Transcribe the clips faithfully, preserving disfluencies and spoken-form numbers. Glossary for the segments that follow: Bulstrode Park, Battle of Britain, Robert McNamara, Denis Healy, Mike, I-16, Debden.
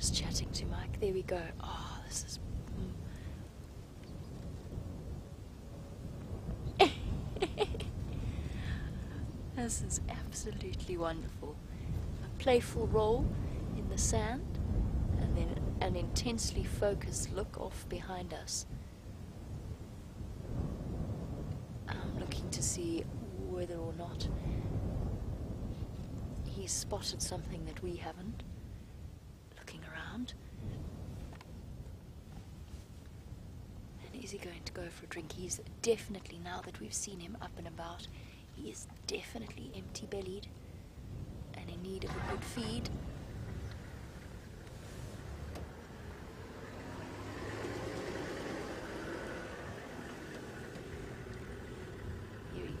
Just chatting to Mike. There we go. Oh, this is... Mm. This is absolutely wonderful. A playful roll in the sand, and then an intensely focused look off behind us. I'm looking to see whether or not he's spotted something that we haven't. Looking around. And is he going to go for a drink? He's definitely, now that we've seen him up and about, he is definitely empty-bellied and in need of a good feed.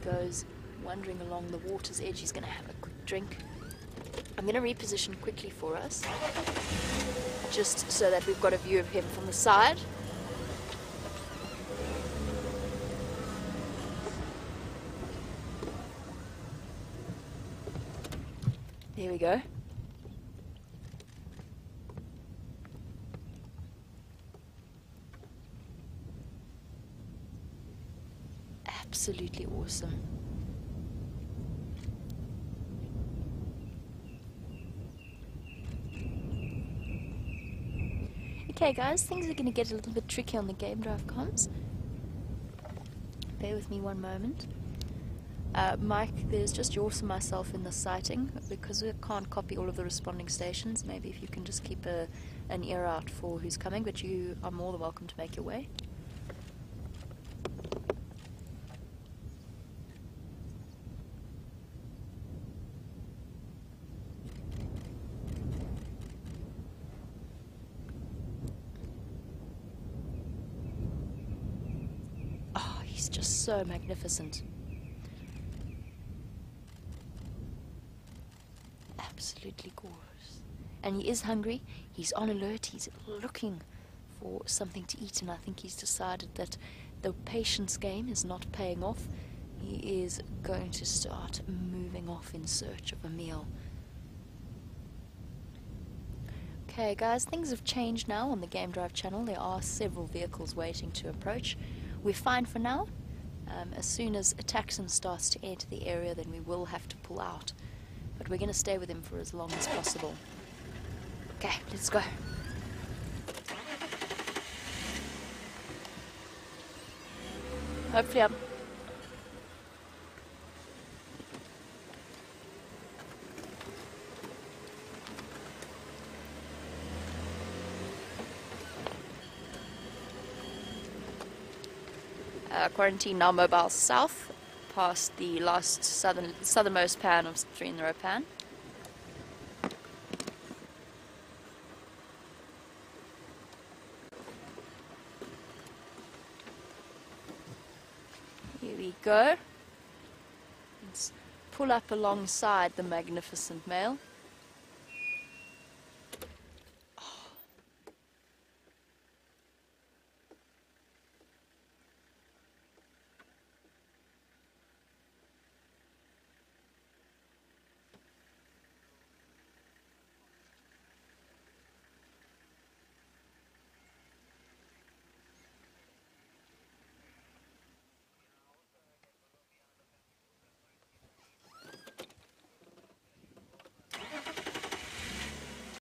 Goes wandering along the water's edge. He's going to have a quick drink. I'm going to reposition quickly for us, just so that we've got a view of him from the side. There we go. Absolutely awesome. Okay guys, things are going to get a little bit tricky on the game drive comms. Bear with me one moment. Uh, Mike, there's just yours and myself in the sighting, because we can't copy all of the responding stations. Maybe if you can just keep a, an ear out for who's coming, but you are more than welcome to make your way. He's just so magnificent. Absolutely gorgeous. And he is hungry, he's on alert, he's looking for something to eat, and I think he's decided that the patience game is not paying off. He is going to start moving off in search of a meal. Okay guys, things have changed now on the Game Drive channel. There are several vehicles waiting to approach. We're fine for now. Um, as soon as a taxon starts to enter the area, then we will have to pull out. But we're going to stay with him for as long as possible. Okay, let's go. Hopefully I'm... Uh, quarantine now mobile south, past the last southern southernmost pan of three in the row pan. Here we go. Let's pull up alongside the magnificent male.